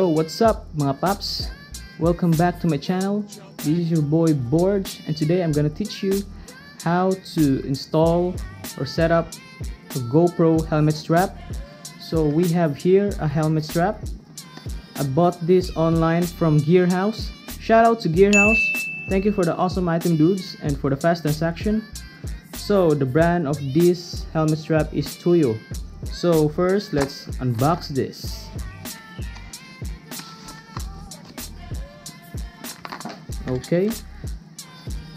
Yo, what's up mga paps? Welcome back to my channel. This is your boy Borj, and today I'm gonna teach you how to install or set up a GoPro helmet strap. So we have here a helmet strap. I bought this online from Gearhouse. Shout out to Gearhouse. Thank you for the awesome item, dudes, and for the fast transaction. So the brand of this helmet strap is Tuyo. So first, let's unbox this. Okay,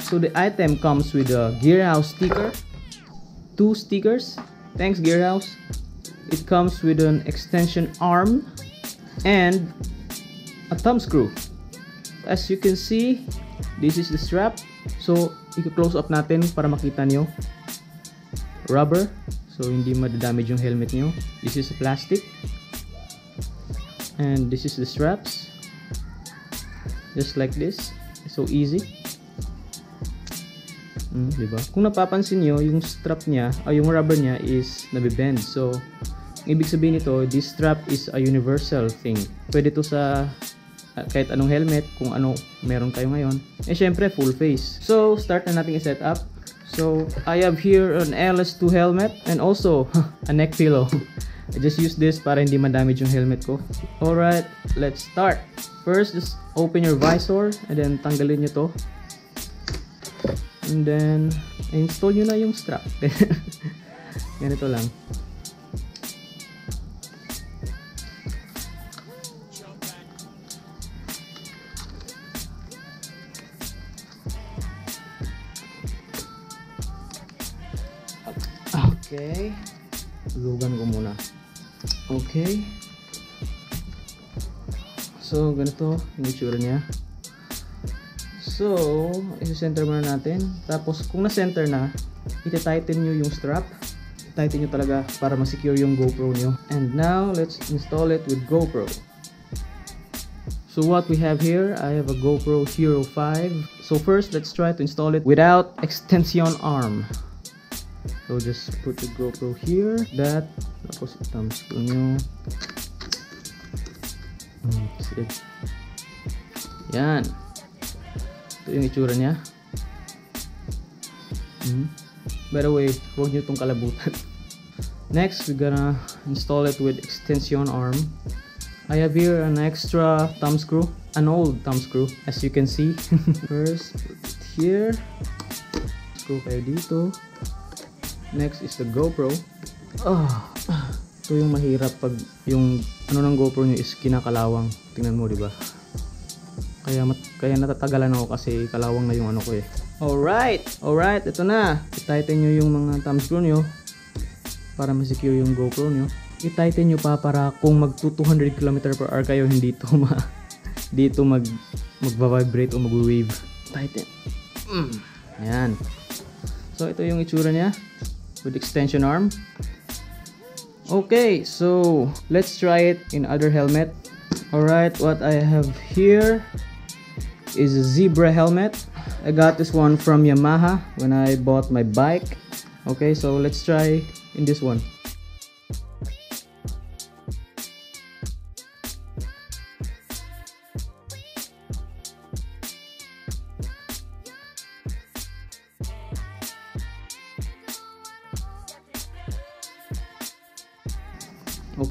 so the item comes with a Gearhouse sticker, two stickers, thanks Gearhouse. It comes with an extension arm and a thumb screw. As you can see, this is the strap. So i-close up natin para makita nyo, rubber, so hindi madadamage yung helmet nyo. This is plastic, and this is the straps, just like this. So easy. Diba? Kung napapansin nyo, yung strap niya, o yung rubber niya is nabibend. So, ibig sabihin nito, this strap is a universal thing. Pwede to sa kahit anong helmet, kung ano meron kayo ngayon. Eh, syempre, full face. So, start na natin i-set up. So, I have here an LS2 helmet and also a neck pillow. I just use this para hindi ma-damage yung helmet ko. Alright, let's start. First, just open your visor and then tanggalin nyo to. And then, install nyo na yung strap. Ganito lang. Okay. Lugan ko muna. Okay. So, ganito yung itsura niya. So, isi-center muna natin. Tapos, kung na-center na, iti-tighten nyo yung strap. Tighten nyo talaga para ma-secure yung GoPro nyo. And now, let's install it with GoPro. So, what we have here, I have a GoPro Hero 5. So, first, let's try to install it without extension arm. So, just put the GoPro here. That. Tapos, thumb screw nyo. Yan. Ito yung itsura niya. By the way, huwag nyo itong kalabutan. Next, we're gonna install it with extension arm. I have here an extra thumb screw, an old thumb screw, as you can see. First, put it here. Screw kayo dito. Next is the GoPro. Ito yung mahirap pag yung ano ng GoPro nyo is kinakalawang. Tingnan mo, diba? Kaya natatagalan ako kasi kalawang na yung ano ko eh. Alright, ito na. I-tighten nyo yung mga thumb screw nyo para ma-secure yung GoPro nyo. I-tighten nyo pa para kung mag 200 km/h kayo, hindi ito magva-vibrate o mag-wave. Tighten. Ayan. So ito yung itsura niya with extension arm. Okay, so let's try it in other helmet. Alright, what I have here is a zebra helmet. I got this one from Yamaha when I bought my bike. Okay, so let's try in this one.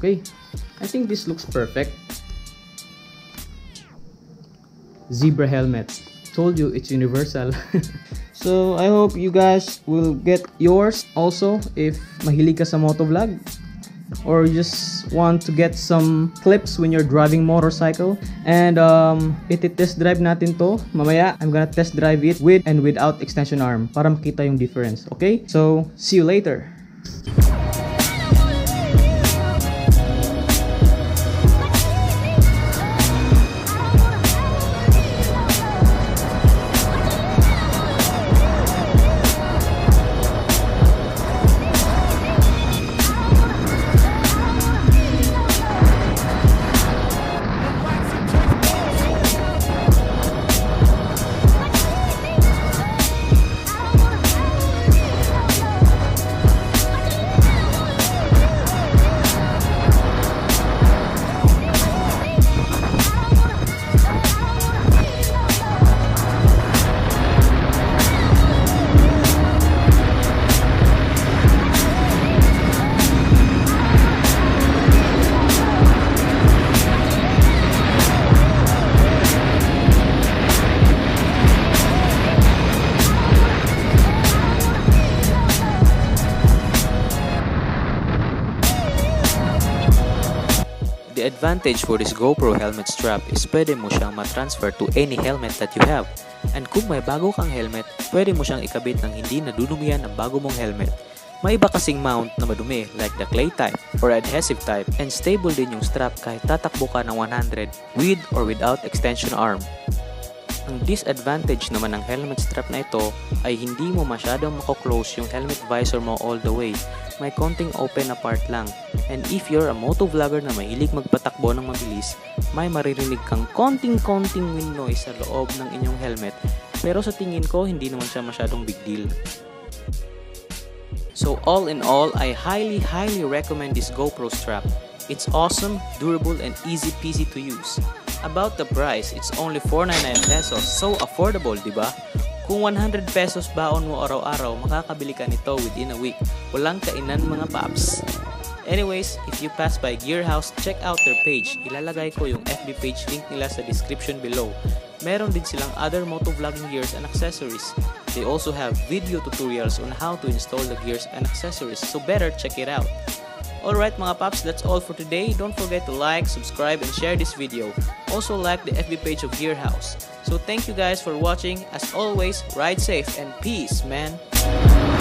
Okay, I think this looks perfect. Zebra helmet. Told you it's universal. So I hope you guys will get yours. Also, if mahilig ka sa motovlog or you just want to get some clips when you're driving motorcycle, and iti-test drive natin to mamaya. I'm gonna test drive it with and without extension arm para makita yung difference. Okay, so see you later. The advantage for this GoPro helmet strap is pwede mo siyang ma-transfer to any helmet that you have. And kung may bago kang helmet, pwede mo siyang ikabit ng hindi nadudumihan ang bago mong helmet. May iba kasing mount na madumi like the clay type or adhesive type, and stable din yung strap kahit tatakbo ka ng 100 with or without extension arm. Ang disadvantage naman ng helmet strap na ito ay hindi mo masyadong mako-close yung helmet visor mo all the way. May konting open na part lang. And if you're a motovlogger na mahilig magpatakbo ng mabilis, may maririnig kang konting wind noise sa loob ng inyong helmet. Pero sa tingin ko, hindi naman siya masyadong big deal. So all in all, I highly recommend this GoPro strap. It's awesome, durable, and easy peasy to use. About the price, it's only 499 pesos, so affordable, diba? Kung 100 pesos baon mo araw-araw, makakabili ka nito within a week. Walang kainan mga paps. Anyways, if you pass by Gearhouse, check out their page. Ilalagay ko yung FB page link nila sa description below. Meron din silang other motovlogging gears and accessories. They also have video tutorials on how to install the gears and accessories, so better check it out. Alright mga paps, that's all for today. Don't forget to like, subscribe, and share this video. Also like the FB page of Gearhouse. So thank you guys for watching. As always, ride safe and peace, man!